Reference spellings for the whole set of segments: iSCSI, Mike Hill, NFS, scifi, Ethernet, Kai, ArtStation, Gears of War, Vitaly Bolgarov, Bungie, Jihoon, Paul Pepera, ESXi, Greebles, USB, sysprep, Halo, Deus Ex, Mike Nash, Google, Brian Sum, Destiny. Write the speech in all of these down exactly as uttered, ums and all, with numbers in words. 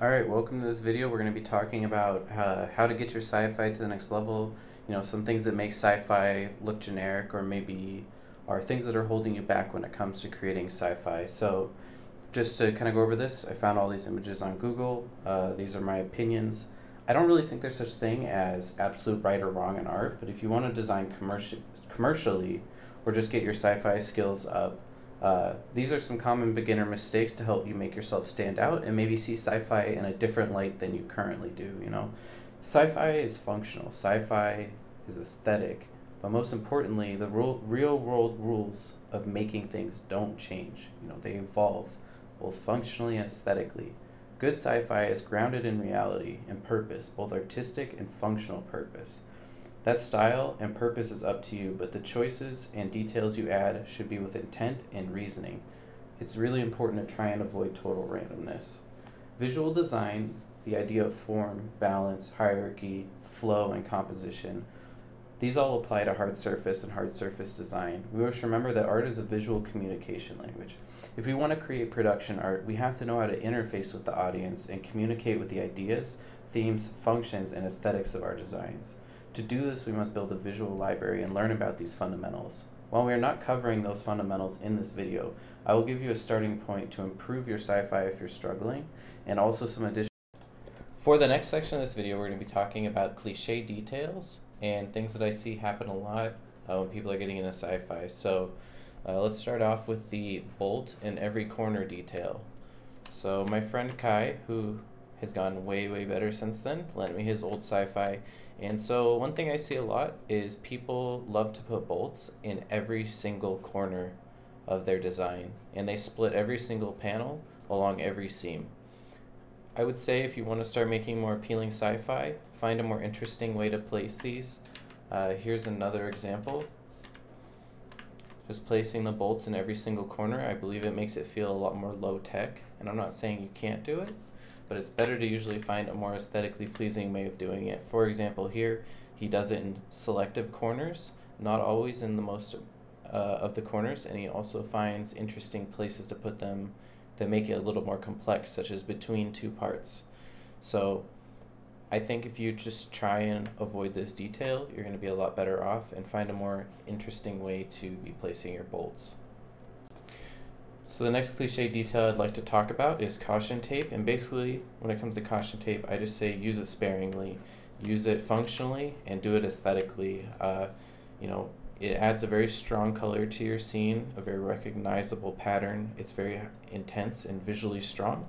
Alright, welcome to this video. We're going to be talking about uh, how to get your sci-fi to the next level. You know, some things that make sci-fi look generic, or maybe are things that are holding you back when it comes to creating sci-fi. So just to kind of go over this, I found all these images on Google. Uh, these are my opinions. I don't really think there's such thing as absolute right or wrong in art, but if you want to design commerci commercially or just get your sci-fi skills up, Uh, these are some common beginner mistakes to help you make yourself stand out and maybe see sci-fi in a different light than you currently do, you know? Sci-fi is functional. Sci-fi is aesthetic. But most importantly, the real-world rules of making things don't change. You know, they evolve, both functionally and aesthetically. Good sci-fi is grounded in reality and purpose, both artistic and functional purpose. That style and purpose is up to you, but the choices and details you add should be with intent and reasoning. It's really important to try and avoid total randomness. Visual design, the idea of form, balance, hierarchy, flow, and composition, these all apply to hard surface and hard surface design. We must remember that art is a visual communication language. If we want to create production art, we have to know how to interface with the audience and communicate with the ideas, themes, functions, and aesthetics of our designs. To do this, we must build a visual library and learn about these fundamentals. While we are not covering those fundamentals in this video, I will give you a starting point to improve your sci-fi if you're struggling, and also some additional. For the next section of this video, we're going to be talking about cliche details and things that I see happen a lot uh, when people are getting into sci-fi. So uh, let's start off with the bolt in every corner detail. So my friend Kai, who has gotten way, way better since then, lent me his old sci-fi. And so one thing I see a lot is people love to put bolts in every single corner of their design, and they split every single panel along every seam. I would say if you want to start making more appealing sci-fi, find a more interesting way to place these. Uh, here's another example. Just placing the bolts in every single corner, I believe it makes it feel a lot more low-tech, and I'm not saying you can't do it, but it's better to usually find a more aesthetically pleasing way of doing it. For example, here he does it in selective corners, not always in the most uh, of the corners, and he also finds interesting places to put them that make it a little more complex, such as between two parts. So I think if you just try and avoid this detail, you're going to be a lot better off and find a more interesting way to be placing your bolts. So the next cliche detail I'd like to talk about is caution tape, and basically when it comes to caution tape, I just say use it sparingly, use it functionally, and do it aesthetically. Uh, you know, it adds a very strong color to your scene, a very recognizable pattern. It's very intense and visually strong,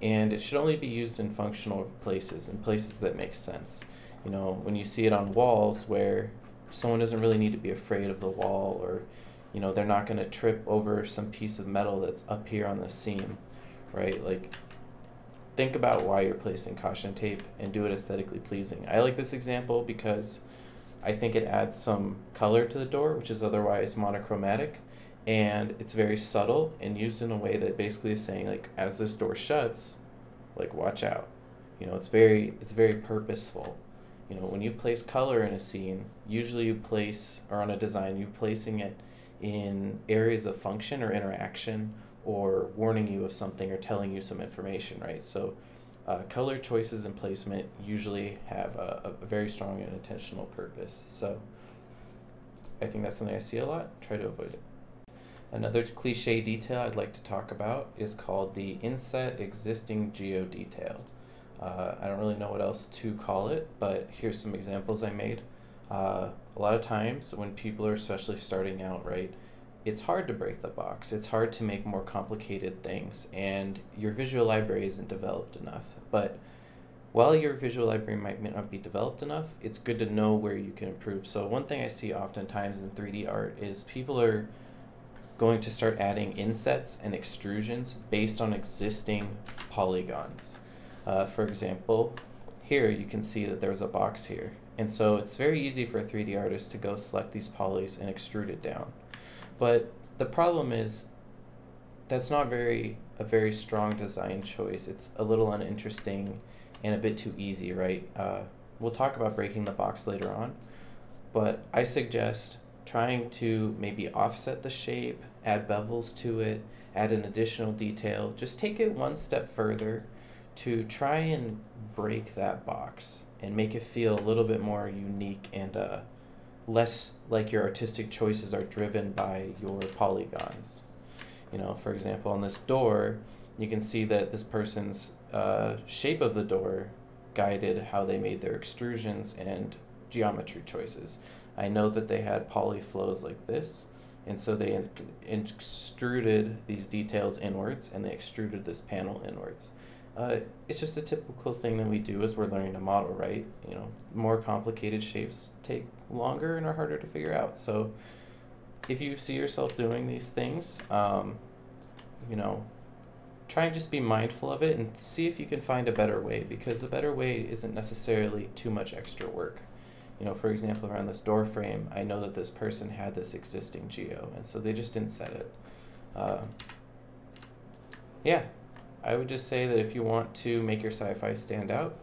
and it should only be used in functional places, in places that make sense. You know, when you see it on walls where someone doesn't really need to be afraid of the wall, or you know, they're not going to trip over some piece of metal that's up here on the seam, right? Like, think about why you're placing caution tape and do it aesthetically pleasing. I like this example because I think it adds some color to the door, which is otherwise monochromatic, and it's very subtle and used in a way that basically is saying, like, as this door shuts, like, watch out. You know, it's very, it's very purposeful. You know, when you place color in a scene, usually you place, or on a design, you're placing it in areas of function or interaction, or warning you of something or telling you some information, right? So uh, color choices and placement usually have a, a very strong and intentional purpose. So I think that's something I see a lot. Try to avoid it. Another cliche detail I'd like to talk about is called the inset existing geo detail. Uh, I don't really know what else to call it, but here's some examples I made. Uh, a lot of times when people are especially starting out, right, it's hard to break the box. It's hard to make more complicated things, and your visual library isn't developed enough. But while your visual library might not be developed enough, it's good to know where you can improve. So one thing I see oftentimes in three D art is people are going to start adding insets and extrusions based on existing polygons. Uh, for example, here you can see that there's a box here. And so it's very easy for a three D artist to go select these polys and extrude it down. But the problem is that's not very a very strong design choice. It's a little uninteresting and a bit too easy, right? Uh, we'll talk about breaking the box later on, but I suggest trying to maybe offset the shape, add bevels to it, add an additional detail. Just take it one step further, to try and break that box and make it feel a little bit more unique and uh, less like your artistic choices are driven by your polygons. You know, for example, on this door, you can see that this person's uh, shape of the door guided how they made their extrusions and geometry choices. I know that they had poly flows like this, and so they in in extruded these details inwards, and they extruded this panel inwards. Uh, it's just a typical thing that we do as we're learning to model, right? You know, more complicated shapes take longer and are harder to figure out. So if you see yourself doing these things, um, you know, try and just be mindful of it and see if you can find a better way, because a better way isn't necessarily too much extra work. You know, for example, around this door frame, I know that this person had this existing geo, and so they just didn't set it. Uh, yeah. I would just say that if you want to make your sci-fi stand out,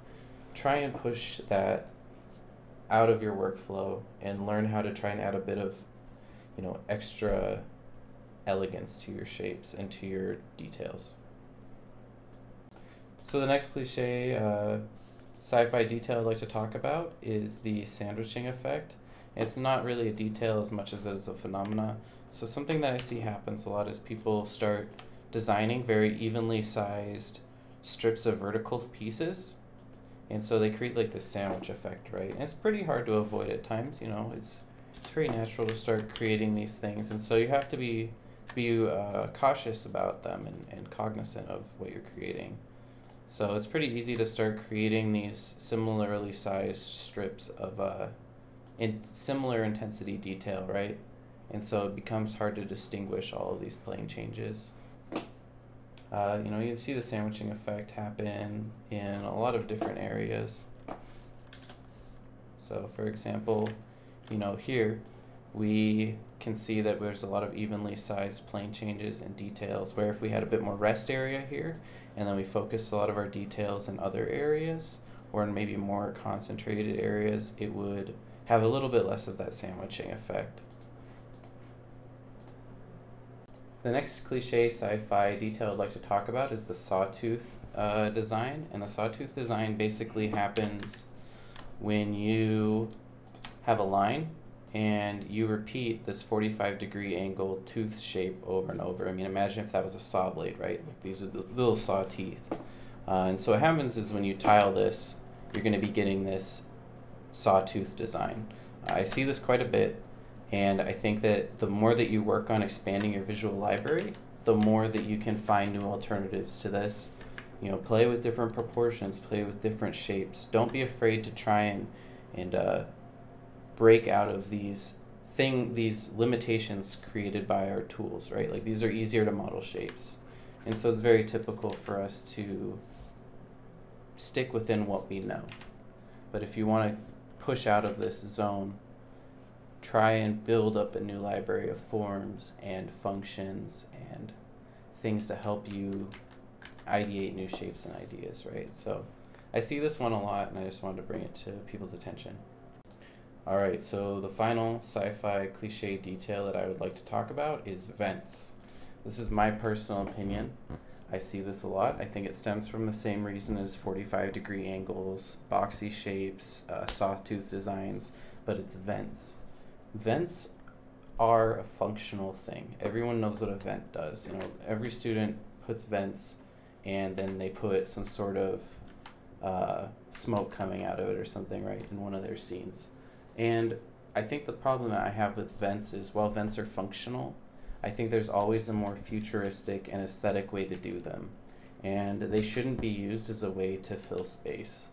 try and push that out of your workflow and learn how to try and add a bit of, you know, extra elegance to your shapes and to your details. So the next cliche uh, sci-fi detail I'd like to talk about is the sandwiching effect. And it's not really a detail as much as it is a phenomena. So something that I see happens a lot is people start designing very evenly sized strips of vertical pieces, and so they create like this sandwich effect, right? And it's pretty hard to avoid at times. You know, it's it's very natural to start creating these things, and so you have to be be uh, cautious about them and, and cognizant of what you're creating. So it's pretty easy to start creating these similarly sized strips of uh, in similar intensity detail, right? And so it becomes hard to distinguish all of these plane changes. Uh, you know, you see the sandwiching effect happen in a lot of different areas. So, for example, you know, here we can see that there's a lot of evenly sized plane changes and details, where if we had a bit more rest area here, and then we focused a lot of our details in other areas, or in maybe more concentrated areas, it would have a little bit less of that sandwiching effect. The next cliche sci-fi detail I'd like to talk about is the sawtooth uh, design. And the sawtooth design basically happens when you have a line and you repeat this forty-five degree angle tooth shape over and over. I mean, imagine if that was a saw blade, right? Like, these are the little saw teeth. Uh, and so what happens is when you tile this, you're going to be getting this sawtooth design. Uh, I see this quite a bit. And I think that the more that you work on expanding your visual library, the more that you can find new alternatives to this. You know, play with different proportions, play with different shapes. Don't be afraid to try and and uh, break out of these thing these limitations created by our tools, right? Like, these are easier to model shapes, and so it's very typical for us to stick within what we know. But if you want to push out of this zone, try and build up a new library of forms and functions and things to help you ideate new shapes and ideas, right? So I see this one a lot, and I just wanted to bring it to people's attention. All right, so the final sci-fi cliche detail that I would like to talk about is vents. This is my personal opinion. I see this a lot. I think it stems from the same reason as forty-five degree angles, boxy shapes, uh, sawtooth designs, but it's vents. Vents are a functional thing. Everyone knows what a vent does. You know, every student puts vents, and then they put some sort of uh, smoke coming out of it or something, right, in one of their scenes. And I think the problem that I have with vents is, while vents are functional, I think there's always a more futuristic and aesthetic way to do them. And they shouldn't be used as a way to fill space.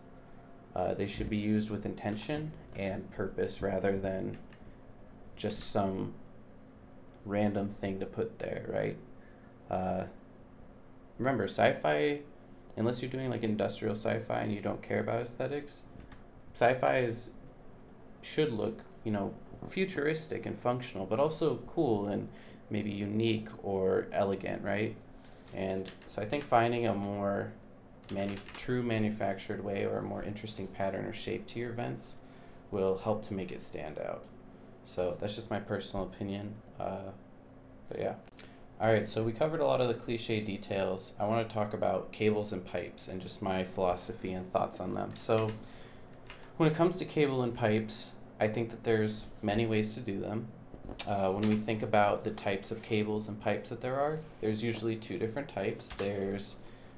Uh, they should be used with intention and purpose, rather than just some random thing to put there, right? Uh, remember, sci-fi, unless you're doing like industrial sci-fi and you don't care about aesthetics, sci-fi is should look, you know, futuristic and functional, but also cool and maybe unique or elegant, right? And so I think finding a more manu true manufactured way, or a more interesting pattern or shape to your vents, will help to make it stand out. So that's just my personal opinion, uh, but yeah. All right, so we covered a lot of the cliche details. I want to talk about cables and pipes and just my philosophy and thoughts on them. So when it comes to cable and pipes, I think that there's many ways to do them. Uh, when we think about the types of cables and pipes that there are, there's usually two different types. There's,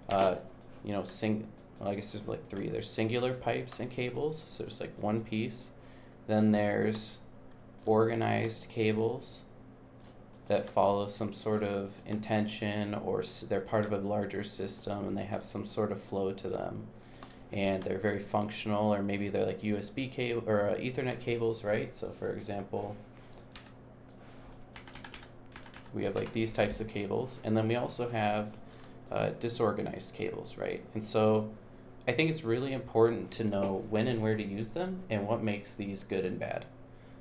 uh, you know, sing. Well, I guess there's like three. There's singular pipes and cables, so there's like one piece. Then there's organized cables that follow some sort of intention, or they're part of a larger system and they have some sort of flow to them, and they're very functional, or maybe they're like U S B cable or uh, Ethernet cables, right? So for example, we have like these types of cables, and then we also have uh, disorganized cables, right? And so I think it's really important to know when and where to use them and what makes these good and bad.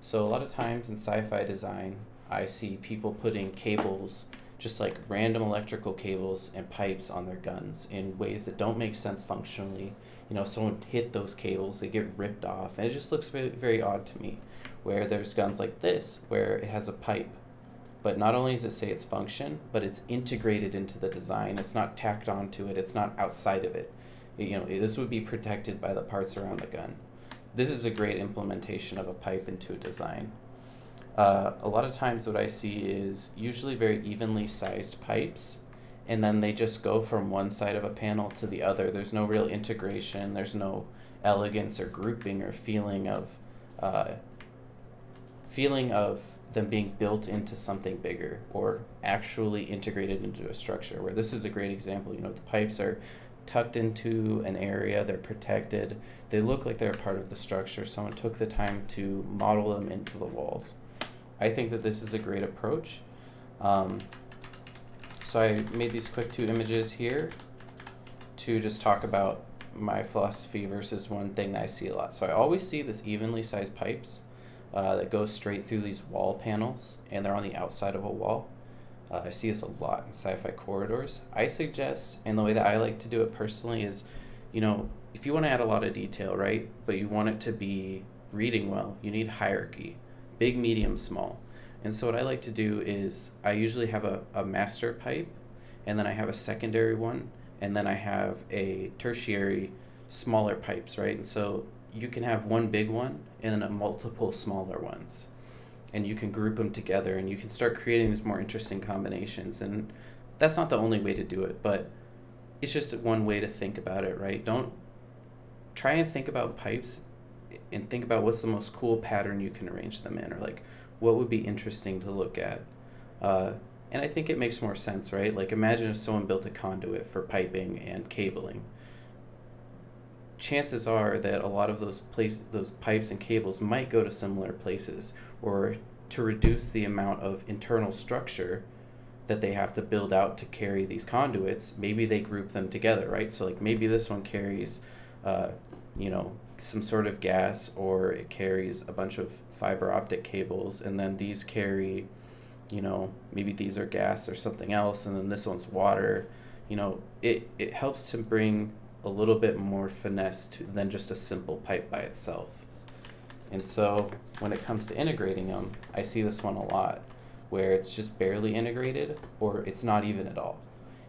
So a lot of times in sci-fi design, I see people putting cables, just like random electrical cables and pipes on their guns in ways that don't make sense functionally. You know, someone hit those cables, they get ripped off, and it just looks very, very odd to me, where there's guns like this, where it has a pipe. But not only does it say its function, but it's integrated into the design. It's not tacked onto it, it's not outside of it. You know, this would be protected by the parts around the gun. This is a great implementation of a pipe into a design. Uh, a lot of times what I see is usually very evenly sized pipes, and then they just go from one side of a panel to the other. There's no real integration, there's no elegance or grouping or feeling of uh, feeling of them being built into something bigger or actually integrated into a structure, where this is a great example. You know, the pipes are tucked into an area, they're protected, they look like they're part of the structure. Someone took the time to model them into the walls. I think that this is a great approach. Um, so I made these quick two images here to just talk about my philosophy versus one thing that I see a lot. So I always see this evenly sized pipes uh, that go straight through these wall panels, and they're on the outside of a wall. Uh, I see this a lot in sci-fi corridors. I suggest, and the way that I like to do it personally is, you know, if you want to add a lot of detail, right, but you want it to be reading well, you need hierarchy. Big, medium, small. And so what I like to do is I usually have a, a master pipe, and then I have a secondary one, and then I have a tertiary smaller pipes, right? And so you can have one big one and then a multiple smaller ones, and you can group them together and you can start creating these more interesting combinations. And that's not the only way to do it, but it's just one way to think about it, right? Don't try and think about pipes and think about what's the most cool pattern you can arrange them in, or like what would be interesting to look at. Uh, and I think it makes more sense, right? Like imagine if someone built a conduit for piping and cabling. Chances are that a lot of those place, those pipes and cables might go to similar places, or to reduce the amount of internal structure that they have to build out to carry these conduits, maybe they group them together, right? So like maybe this one carries, uh, you know, some sort of gas, or it carries a bunch of fiber optic cables, and then these carry, you know, maybe these are gas or something else, and then this one's water. You know, it, it helps to bring a little bit more finesse to, than just a simple pipe by itself. And so when it comes to integrating them, I see this one a lot, where it's just barely integrated or it's not even at all.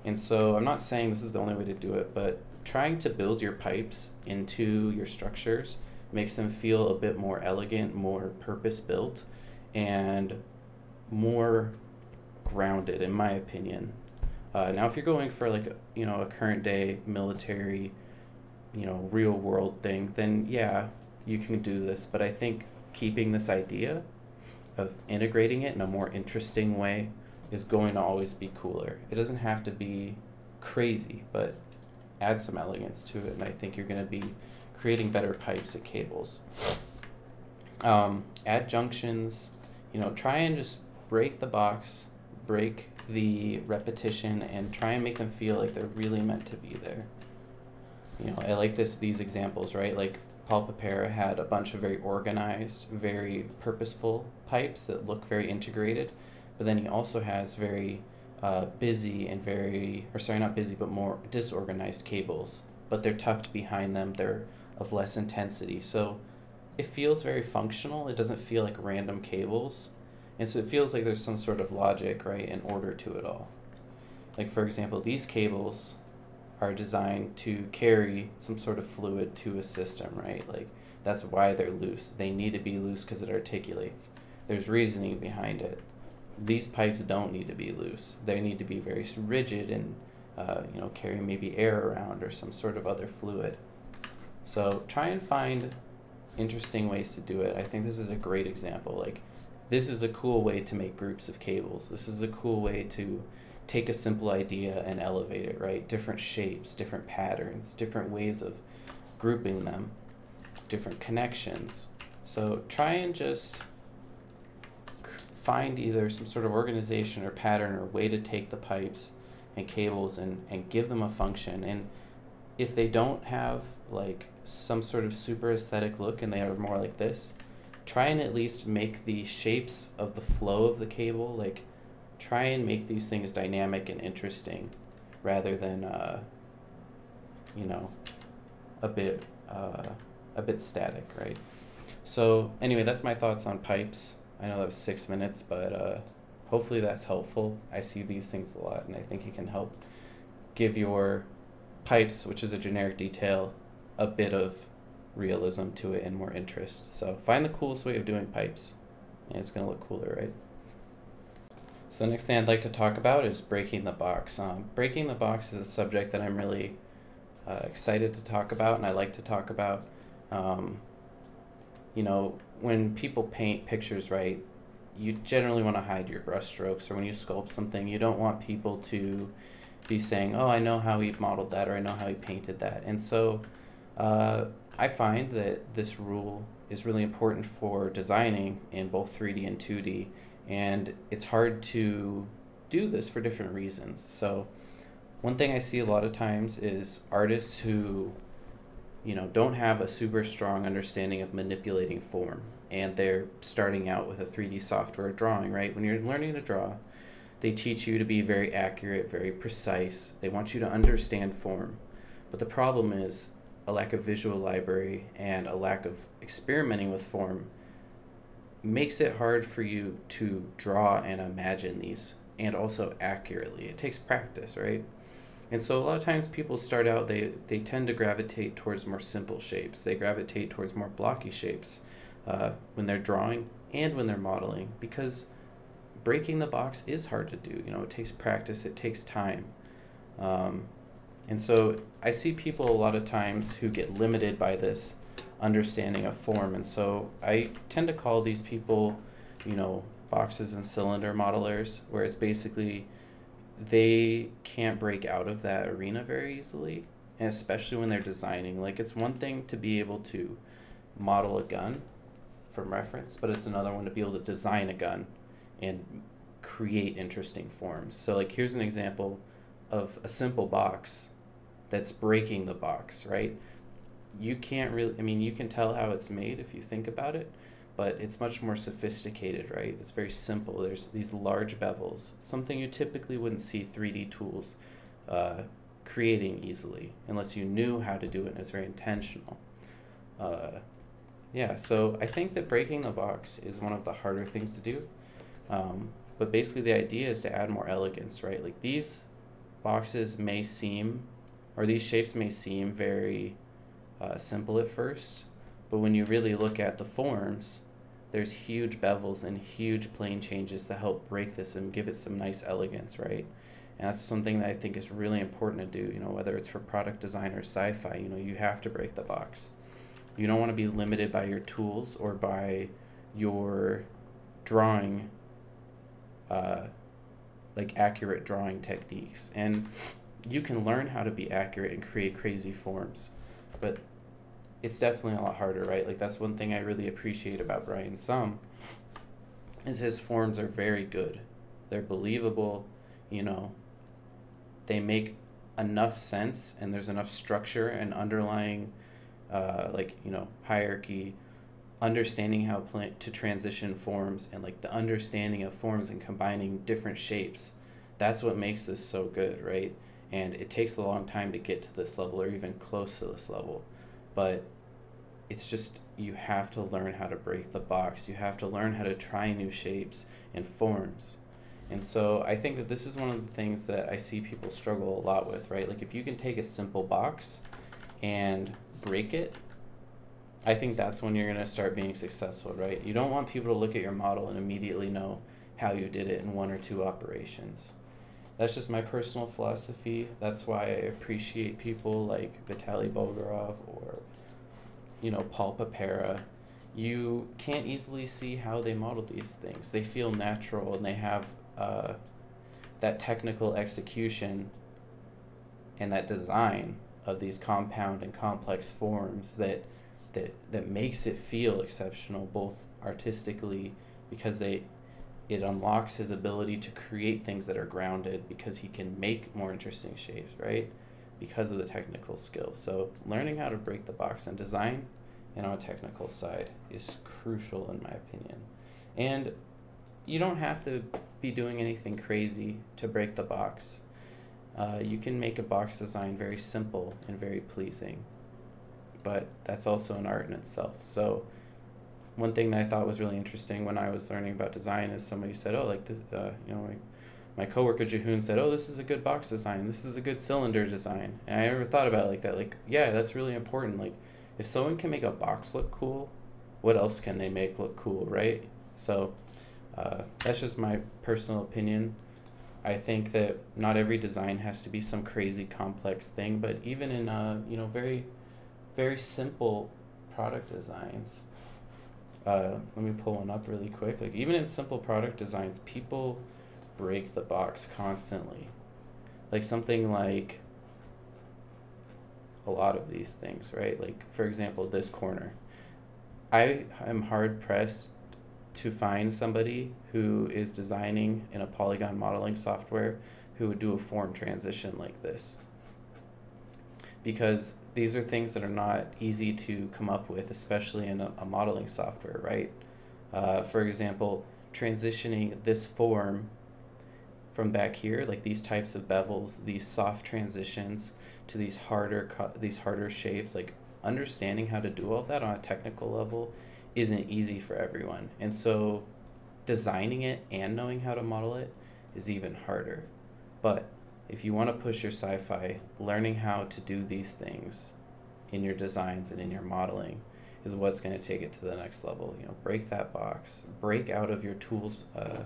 And so I'm not saying this is the only way to do it, but trying to build your pipes into your structures makes them feel a bit more elegant, more purpose-built, and more grounded, in my opinion. Uh, now, if you're going for like, you know, a current day military, you know, real world thing, then yeah, you can do this. But I think keeping this idea of integrating it in a more interesting way is going to always be cooler. It doesn't have to be crazy, but add some elegance to it, and I think you're going to be creating better pipes and cables. Um, add junctions, you know, try and just break the box, break the repetition, and try and make them feel like they're really meant to be there. You know, I like this these examples, right? Like Paul Pepera had a bunch of very organized, very purposeful pipes that look very integrated, but then he also has very Uh, busy and very, or sorry, not busy, but more disorganized cables, but they're tucked behind them, they're of less intensity. So it feels very functional. It doesn't feel like random cables. And so it feels like there's some sort of logic, right, and order to it all. Like, for example, these cables are designed to carry some sort of fluid to a system, right? Like, that's why they're loose. They need to be loose because it articulates. There's reasoning behind it. These pipes don't need to be loose. They need to be very rigid and, uh, you know, carry maybe air around or some sort of other fluid. So try and find interesting ways to do it. I think this is a great example. Like, this is a cool way to make groups of cables. This is a cool way to take a simple idea and elevate it, right? Different shapes, different patterns, different ways of grouping them, different connections. So try and just find either some sort of organization or pattern or way to take the pipes and cables and, and give them a function. And if they don't have like some sort of super aesthetic look and they are more like this, try and at least make the shapes of the flow of the cable, like try and make these things dynamic and interesting rather than, uh, you know, a bit, uh, a bit static, right? So anyway, that's my thoughts on pipes. I know that was six minutes, but uh, hopefully that's helpful. I see these things a lot, and I think it can help give your pipes, which is a generic detail, a bit of realism to it and more interest. So find the coolest way of doing pipes, and it's going to look cooler, right? So the next thing I'd like to talk about is breaking the box. Um, breaking the box is a subject that I'm really uh, excited to talk about, and I like to talk about. Um, you know, when people paint pictures, right, you generally want to hide your brush strokes, or when you sculpt something, you don't want people to be saying, oh, I know how he modeled that, or I know how he painted that. And so uh, I find that this rule is really important for designing in both three D and two D, and it's hard to do this for different reasons. So one thing I see a lot of times is artists who, you know, don't have a super strong understanding of manipulating form, and they're starting out with a three D software drawing, right? When you're learning to draw, they teach you to be very accurate, very precise. They want you to understand form. But the problem is a lack of visual library and a lack of experimenting with form makes it hard for you to draw and imagine these, and also accurately. It takes practice, right? And so a lot of times people start out, they, they tend to gravitate towards more simple shapes. They gravitate towards more blocky shapes uh, when they're drawing and when they're modeling, because breaking the box is hard to do. You know, it takes practice, it takes time. Um, and so I see people a lot of times who get limited by this understanding of form. And so I tend to call these people, you know, boxes and cylinder modelers, where it's basically they can't break out of that arena very easily, and especially when they're designing. Like, it's one thing to be able to model a gun from reference, but it's another one to be able to design a gun and create interesting forms. So like, here's an example of a simple box that's breaking the box, right? You can't really, I mean, you can tell how it's made if you think about it, but it's much more sophisticated, right? It's very simple. There's these large bevels, something you typically wouldn't see three D tools uh, creating easily, unless you knew how to do it and it's very intentional. Uh, yeah, so I think that breaking the box is one of the harder things to do, um, but basically the idea is to add more elegance, right? Like, these boxes may seem, or these shapes may seem very uh, simple at first, but when you really look at the forms, there's huge bevels and huge plane changes that help break this and give it some nice elegance, right? And that's something that I think is really important to do, you know, whether it's for product design or sci-fi. You know, you have to break the box. You don't want to be limited by your tools or by your drawing, uh, like accurate drawing techniques. And you can learn how to be accurate and create crazy forms, but it's definitely a lot harder, right? Like, that's one thing I really appreciate about Brian Sum, is his forms are very good. They're believable, you know, they make enough sense, and there's enough structure and underlying, uh, like, you know, hierarchy, understanding how plan to transition forms, and like the understanding of forms and combining different shapes. That's what makes this so good, right? And it takes a long time to get to this level, or even close to this level. But it's just, you have to learn how to break the box. You have to learn how to try new shapes and forms. And so I think that this is one of the things that I see people struggle a lot with, right? Like, if you can take a simple box and break it, I think that's when you're going to start being successful, right? You don't want people to look at your model and immediately know how you did it in one or two operations. That's just my personal philosophy. That's why I appreciate people like Vitaly Bolgarov or, you know, Paul Pepera. You can't easily see how they model these things. They feel natural, and they have uh, that technical execution and that design of these compound and complex forms that that that makes it feel exceptional, both artistically, because they it unlocks his ability to create things that are grounded, because he can make more interesting shapes, right? Because of the technical skill. So learning how to break the box and design and on a technical side is crucial, in my opinion. And you don't have to be doing anything crazy to break the box. Uh, you can make a box design very simple and very pleasing, but that's also an art in itself. So one thing that I thought was really interesting when I was learning about design is somebody said, oh, like this, uh, you know, like my coworker Jihoon said, oh, this is a good box design. This is a good cylinder design. And I never thought about it like that. Like, yeah, that's really important. Like, if someone can make a box look cool, what else can they make look cool, right? So uh, that's just my personal opinion. I think that not every design has to be some crazy complex thing, but even in, uh, you know, very, very simple product designs, uh, let me pull one up really quick. Like, even in simple product designs, people break the box constantly. Like something like a lot of these things, right? Like, for example, this corner. I am hard pressed to find somebody who is designing in a polygon modeling software who would do a form transition like this, because these are things that are not easy to come up with, especially in a, a modeling software, right? Uh, for example, transitioning this form from back here, like these types of bevels, these soft transitions to these harder these harder shapes, like understanding how to do all of that on a technical level isn't easy for everyone. And so designing it and knowing how to model it is even harder. But if you want to push your sci-fi, learning how to do these things in your designs and in your modeling is what's going to take it to the next level. You know, break that box, break out of your tools, uh,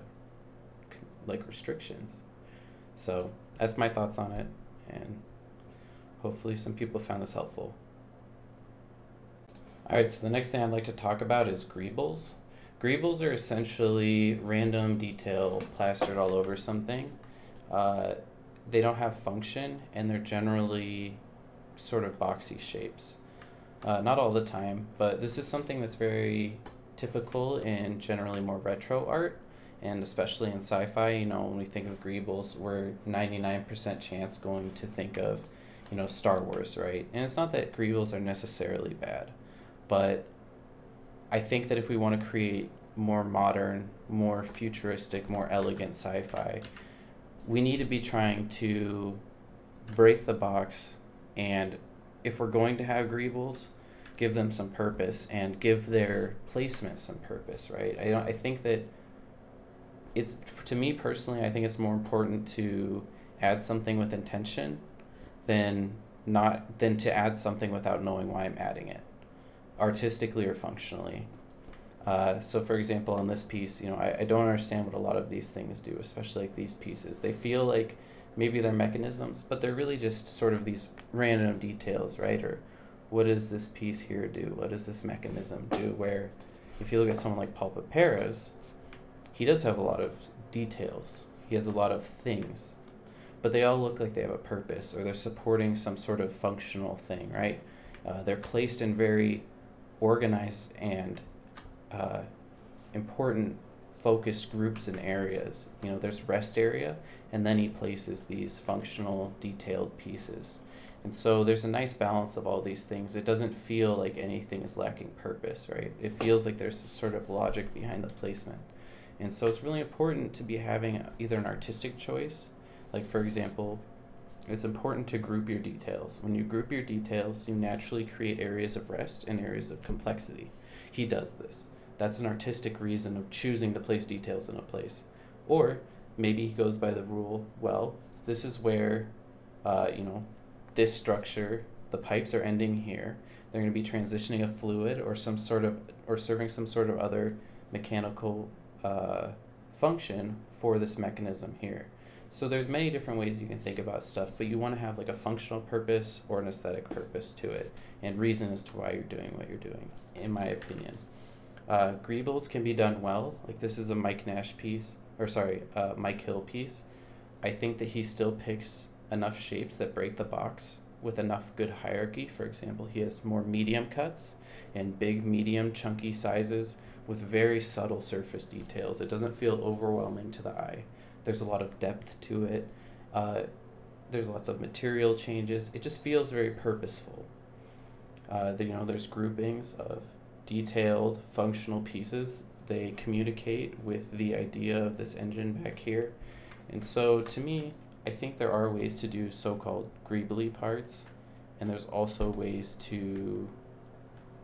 like restrictions. So that's my thoughts on it, and hopefully some people found this helpful. All right, so the next thing I'd like to talk about is greebles. Greebles are essentially random detail plastered all over something. Uh, they don't have function, and they're generally sort of boxy shapes. Uh, not all the time, but this is something that's very typical in generally more retro art, and especially in sci-fi. You know, when we think of greebles, we're ninety-nine percent chance going to think of, you know, Star Wars, right? And it's not that greebles are necessarily bad, but I think that if we want to create more modern, more futuristic, more elegant sci-fi, we need to be trying to break the box, and if we're going to have greebles, give them some purpose and give their placement some purpose, right? I, don't, I think that it's, to me personally, I think it's more important to add something with intention than not than to add something without knowing why I'm adding it, artistically or functionally. Uh, so for example, in this piece, you know, I, I don't understand what a lot of these things do, especially like these pieces. They feel like maybe they're mechanisms, but they're really just sort of these random details, right? Or what does this piece here do? What does this mechanism do? Where if you look at someone like Paul Pepera's, he does have a lot of details. He has a lot of things, but they all look like they have a purpose, or they're supporting some sort of functional thing, right? Uh, they're placed in very organized and uh, important focused groups and areas. You know, there's rest area, and then he places these functional detailed pieces. And so there's a nice balance of all these things. It doesn't feel like anything is lacking purpose, right? It feels like there's some sort of logic behind the placement. And so it's really important to be having either an artistic choice, like for example, It's important to group your details. When you group your details, you naturally create areas of rest and areas of complexity. He does this. That's an artistic reason of choosing to place details in a place. Or maybe he goes by the rule, well, this is where, uh, you know, this structure, the pipes are ending here. They're going to be transitioning a fluid or some sort of, or serving some sort of other mechanical uh, function for this mechanism here. So there's many different ways you can think about stuff, but you want to have like a functional purpose or an aesthetic purpose to it, and reason as to why you're doing what you're doing, in my opinion. Uh, greebles can be done well. Like this is a Mike Nash piece, or sorry, uh, Mike Hill piece. I think that he still picks enough shapes that break the box with enough good hierarchy. For example, he has more medium cuts and big, medium, chunky sizes with very subtle surface details. It doesn't feel overwhelming to the eye. There's a lot of depth to it. Uh, there's lots of material changes. It just feels very purposeful. Uh, the, you know, there's groupings of detailed functional pieces. They communicate with the idea of this engine back here. And so to me, I think there are ways to do so-called greebly parts, and there's also ways to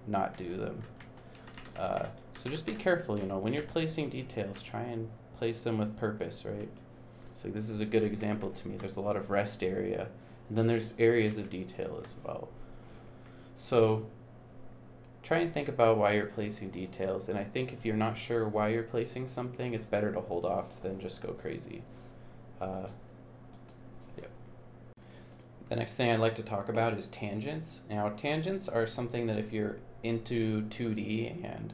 not do them. Uh, so just be careful, you know, when you're placing details, try and place them with purpose, right? So this is a good example to me. There's a lot of rest area, and then there's areas of detail as well. So try and think about why you're placing details, and I think if you're not sure why you're placing something, it's better to hold off than just go crazy. Uh, yep. The next thing I'd like to talk about is tangents. Now, tangents are something that if you're into two D and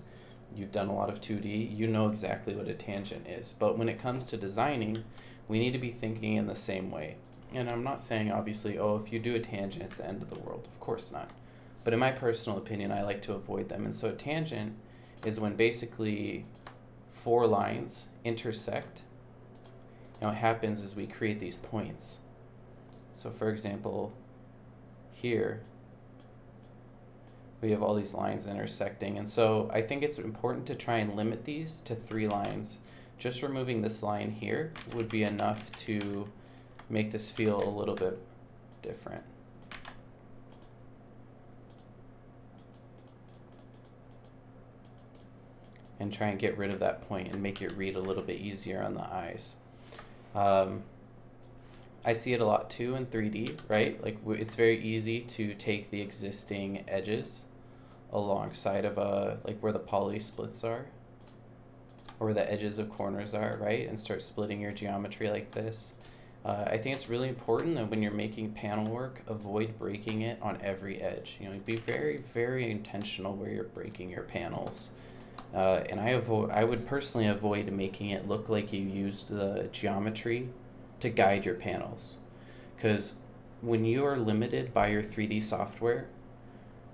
you've done a lot of two D, you know exactly what a tangent is. But when it comes to designing, we need to be thinking in the same way. And I'm not saying, obviously, oh, if you do a tangent, it's the end of the world. Of course not. But in my personal opinion, I like to avoid them. And so a tangent is when basically four lines intersect. Now what happens is we create these points. So for example, here, we have all these lines intersecting. And so I think it's important to try and limit these to three lines. Just removing this line here would be enough to make this feel a little bit different. And try and get rid of that point and make it read a little bit easier on the eyes. Um, I see it a lot too in three D, right? Like w it's very easy to take the existing edges alongside of a, like where the poly splits are, or where the edges of corners are, right? And start splitting your geometry like this. Uh, I think it's really important that when you're making panel work, avoid breaking it on every edge. You know, be very, very intentional where you're breaking your panels. Uh, and I avoid, I would personally avoid making it look like you used the geometry to guide your panels, because when you are limited by your three D software,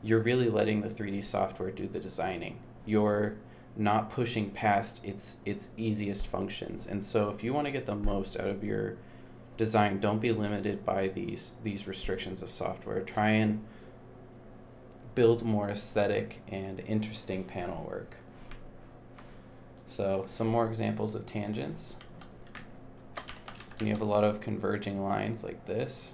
you're really letting the three D software do the designing. You're not pushing past its its easiest functions. And so if you want to get the most out of your design, don't be limited by these these restrictions of software. Try and build more aesthetic and interesting panel work. So some more examples of tangents. And you have a lot of converging lines like this.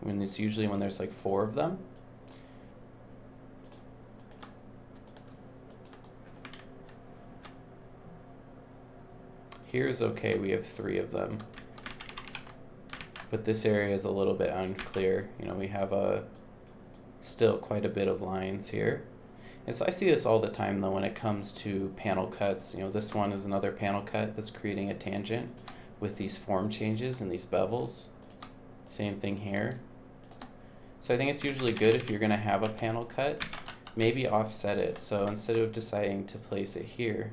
When it's usually when there's like four of them. Here's okay, we have three of them. But this area is a little bit unclear. You know, we have a still quite a bit of lines here. And so I see this all the time, though, when it comes to panel cuts. You know, this one is another panel cut that's creating a tangent with these form changes and these bevels. Same thing here. So I think it's usually good if you're going to have a panel cut, maybe offset it. So instead of deciding to place it here,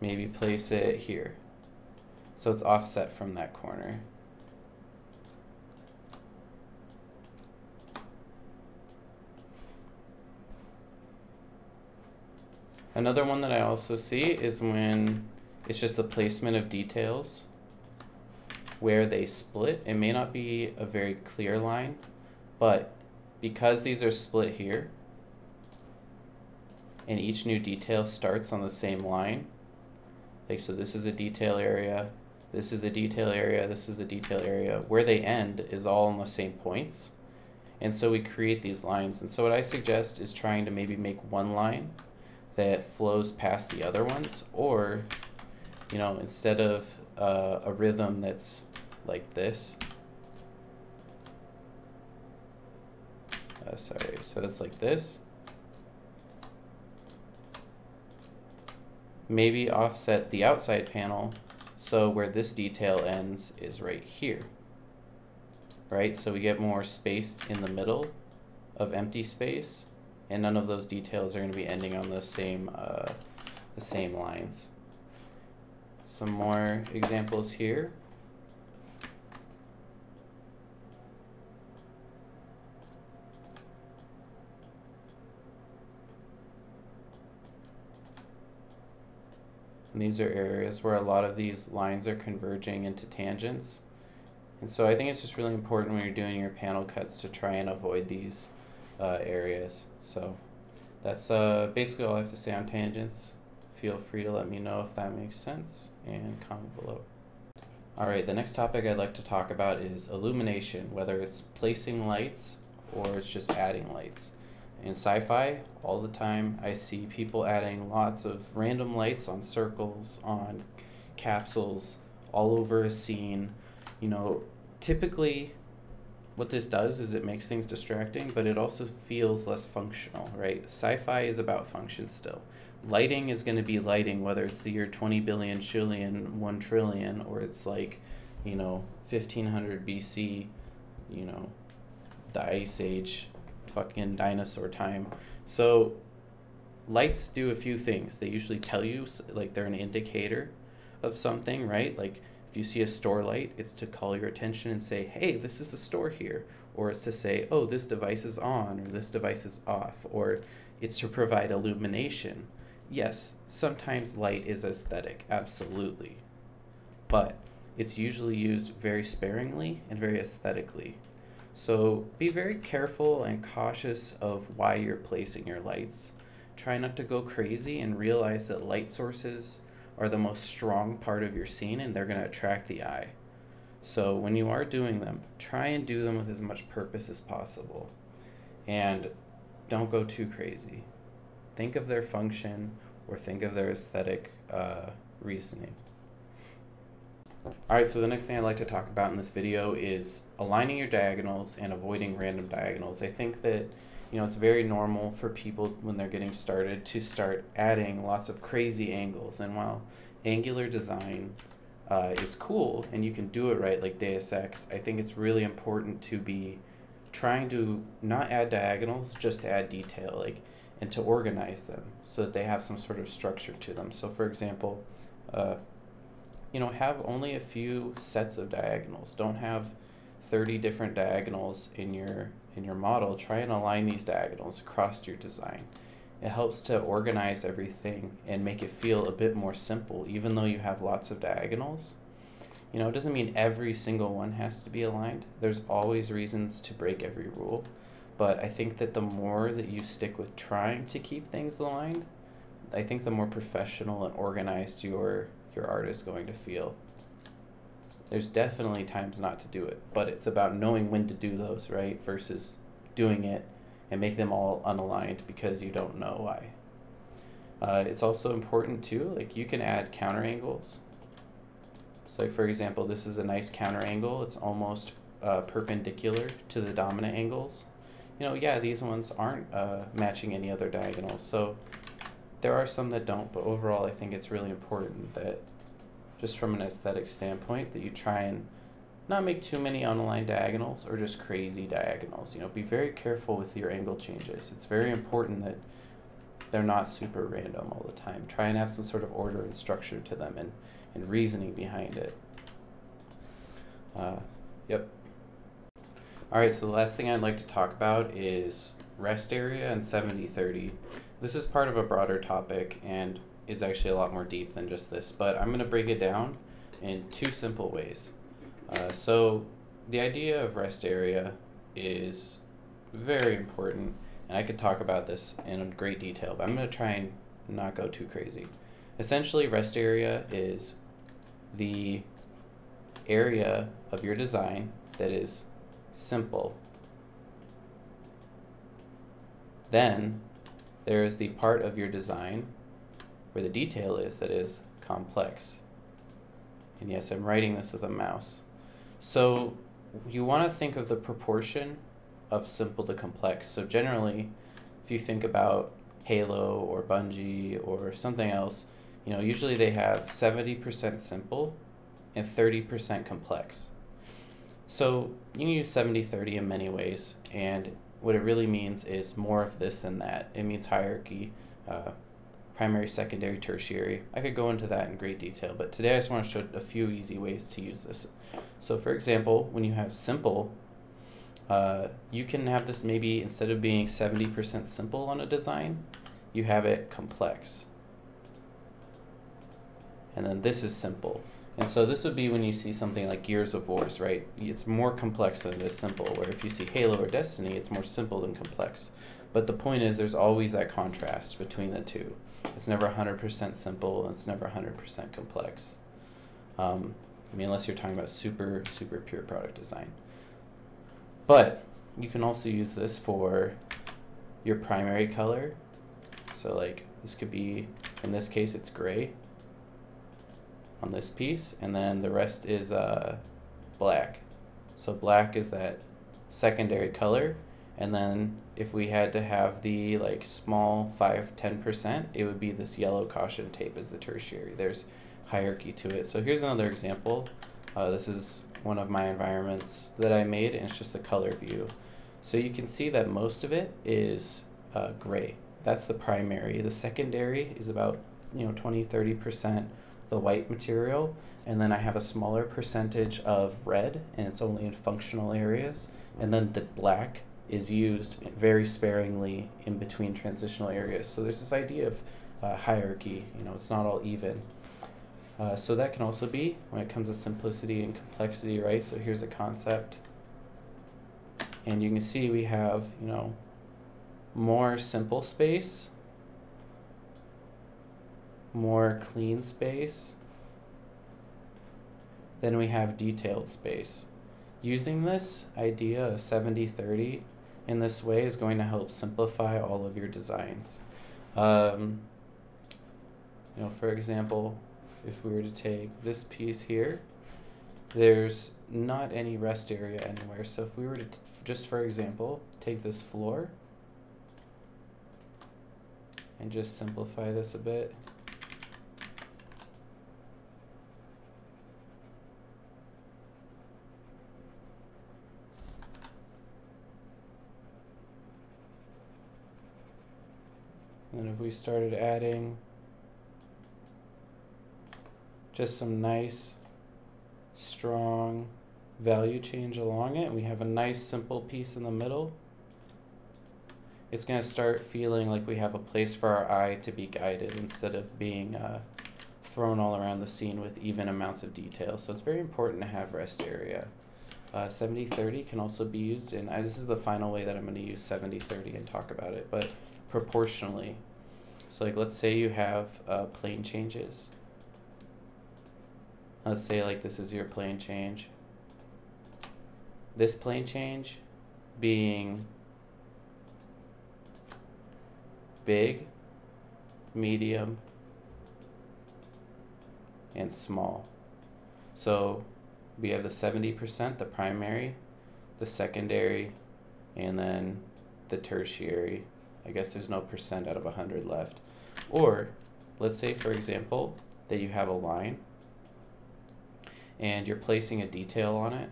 maybe place it here. So it's offset from that corner. Another one that I also see is when it's just the placement of details where they split. It may not be a very clear line, but because these are split here and each new detail starts on the same line, like so this is a detail area, This is the detail area. This is the detail area. Where they end is all on the same points. And so we create these lines. And so what I suggest is trying to maybe make one line that flows past the other ones, or, you know, instead of uh, a rhythm that's like this. Uh, sorry, so it's like this. Maybe offset the outside panel so where this detail ends is right here. Right, so we get more space in the middle of empty space, and none of those details are going to be ending on the same, uh, the same lines. Some more examples here. And these are areas where a lot of these lines are converging into tangents. And so I think it's just really important when you're doing your panel cuts to try and avoid these uh, areas. So that's uh, basically all I have to say on tangents. Feel free to let me know if that makes sense and comment below. All right, the next topic I'd like to talk about is illumination, whether it's placing lights or it's just adding lights. In sci-fi, all the time, I see people adding lots of random lights on circles, on capsules, all over a scene. You know, typically what this does is it makes things distracting, but it also feels less functional, right? Sci-fi is about function still. Lighting is going to be lighting, whether it's the year twenty billion, trillion, one trillion, or it's like, you know, fifteen hundred B C, you know, the Ice Age, fucking dinosaur time. So lights do a few things. They usually tell you, like, they're an indicator of something, right? Like, if you see a store light, it's to call your attention and say, hey, this is a store here. Or it's to say, oh, this device is on, or this device is off, or it's to provide illumination. Yes, sometimes light is aesthetic, absolutely. But it's usually used very sparingly and very aesthetically. So be very careful and cautious of why you're placing your lights. Try not to go crazy and realize that light sources are the most strong part of your scene, and they're going to attract the eye. So when you are doing them, try and do them with as much purpose as possible. And don't go too crazy. Think of their function or think of their aesthetic uh, reasoning. Alright, so the next thing I'd like to talk about in this video is aligning your diagonals and avoiding random diagonals. I think that, you know, it's very normal for people when they're getting started to start adding lots of crazy angles. And while angular design uh, is cool and you can do it right, like Deus Ex, I think it's really important to be trying to not add diagonals, just add detail, like, and to organize them so that they have some sort of structure to them. So, for example, uh, you know, have only a few sets of diagonals. Don't have thirty different diagonals in your in your model. Try and align these diagonals across your design. It helps to organize everything and make it feel a bit more simple, even though you have lots of diagonals. You know, it doesn't mean every single one has to be aligned. There's always reasons to break every rule, but I think that the more that you stick with trying to keep things aligned, I think the more professional and organized your your art is going to feel. There's definitely times not to do it, but it's about knowing when to do those, right? Versus doing it and make them all unaligned because you don't know why. Uh, it's also important too, like, you can add counter angles. So for example, this is a nice counter angle. It's almost uh, perpendicular to the dominant angles. You know, yeah, these ones aren't uh, matching any other diagonals. So there are some that don't, but overall I think it's really important that, just from an aesthetic standpoint, that you try and not make too many unaligned diagonals or just crazy diagonals. You know, be very careful with your angle changes. It's very important that they're not super random all the time. Try and have some sort of order and structure to them, and, and reasoning behind it. Uh, yep. Alright, so the last thing I'd like to talk about is rest area and seventy thirty. This is part of a broader topic and is actually a lot more deep than just this, but I'm going to break it down in two simple ways. Uh, so the idea of rest area is very important, and I could talk about this in great detail, but I'm going to try and not go too crazy. Essentially, rest area is the area of your design that is simple. Then there is the part of your design where the detail is that is complex. And yes, I'm writing this with a mouse. So you want to think of the proportion of simple to complex. So generally, if you think about Halo or Bungie or something else, you know, usually they have seventy percent simple and thirty percent complex. So you can use seventy thirty in many ways, and what it really means is more of this than that. It means hierarchy, uh, primary, secondary, tertiary. I could go into that in great detail, but today I just want to show a few easy ways to use this. So for example, when you have simple, uh, you can have this maybe instead of being seventy percent simple on a design, you have it complex. And then this is simple. And so this would be when you see something like Gears of War, right? It's more complex than it is simple, where if you see Halo or Destiny, it's more simple than complex. But the point is there's always that contrast between the two. It's never one hundred percent simple, and it's never one hundred percent complex. Um, I mean, unless you're talking about super, super pure product design. But you can also use this for your primary color. So like this could be, in this case, it's gray on this piece, and then the rest is uh, black. So black is that secondary color, and then if we had to have the like small five to ten percent, it would be this yellow caution tape as the tertiary. There's hierarchy to it. So here's another example. Uh, this is one of my environments that I made, and it's just a color view. So you can see that most of it is uh, gray. That's the primary. The secondary is about, you know, twenty to thirty percent. The white material, and then I have a smaller percentage of red, and it's only in functional areas, and then the black is used very sparingly in between transitional areas. So there's this idea of uh, hierarchy, you know, it's not all even. Uh, so that can also be when it comes to simplicity and complexity, right? So here's a concept, and you can see we have, you know, more simple space, more clean space, then we have detailed space. Using this idea of seventy thirty in this way is going to help simplify all of your designs. Um, you know, for example, if we were to take this piece here, there's not any rest area anywhere. So if we were to, t just for example, take this floor and just simplify this a bit. And if we started adding just some nice, strong value change along it, we have a nice, simple piece in the middle. It's going to start feeling like we have a place for our eye to be guided instead of being uh, thrown all around the scene with even amounts of detail. So it's very important to have rest area. Uh, seventy thirty can also be used in, uh, this is the final way that I'm going to use seventy thirty and talk about it, but proportionally. So like let's say you have uh, plane changes. Let's say like this is your plane change. This plane change being big, medium, and small. So we have the seventy percent, the primary, the secondary, and then the tertiary. I guess there's no percent out of one hundred left. Or let's say, for example, that you have a line and you're placing a detail on it.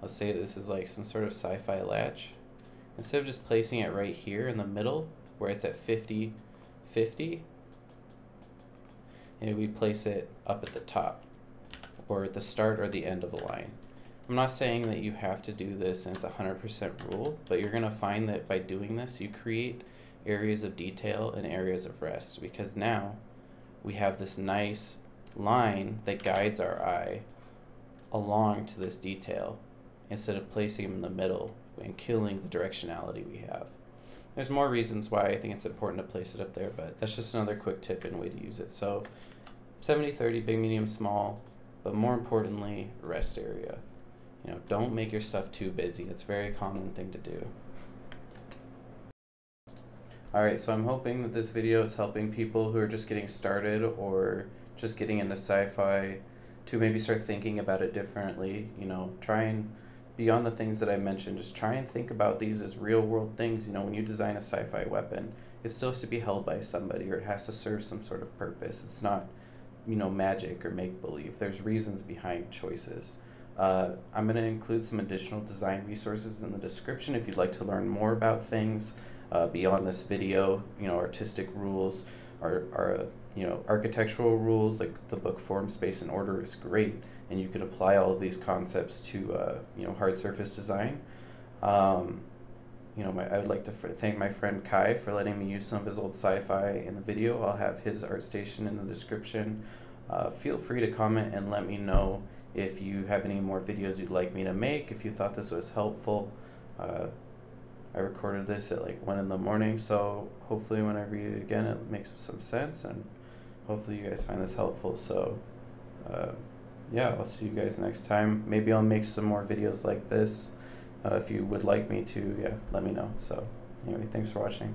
Let's say this is like some sort of sci-fi latch. Instead of just placing it right here in the middle where it's at fifty fifty, and we place it up at the top or at the start or the end of a line. I'm not saying that you have to do this and it's a one hundred percent rule, but you're going to find that by doing this, you create areas of detail and areas of rest, because now we have this nice line that guides our eye along to this detail instead of placing them in the middle and killing the directionality we have. There's more reasons why I think it's important to place it up there, but that's just another quick tip and way to use it. So seventy thirty, big, medium, small, but more importantly, rest area. You know, don't make your stuff too busy. It's a very common thing to do. Alright, so I'm hoping that this video is helping people who are just getting started or just getting into sci-fi to maybe start thinking about it differently. You know, try and, beyond the things that I mentioned, just try and think about these as real world things. You know, when you design a sci-fi weapon, it still has to be held by somebody, or it has to serve some sort of purpose. It's not, you know, magic or make-believe. There's reasons behind choices. Uh, I'm going to include some additional design resources in the description if you'd like to learn more about things. Uh, beyond this video, you know, artistic rules, or, or uh, you know, architectural rules, like the book Form, Space, and Order is great, and you can apply all of these concepts to, uh, you know, hard surface design. Um, you know, my, I would like to thank my friend Kai for letting me use some of his old sci-fi in the video. I'll have his ArtStation in the description. Uh, feel free to comment and let me know if you have any more videos you'd like me to make, if you thought this was helpful. Uh, I recorded this at like one in the morning, so hopefully when I read it again it makes some sense, and hopefully you guys find this helpful. So uh, yeah, I'll see you guys next time. Maybe I'll make some more videos like this. Uh, if you would like me to, yeah, let me know. So anyway, thanks for watching.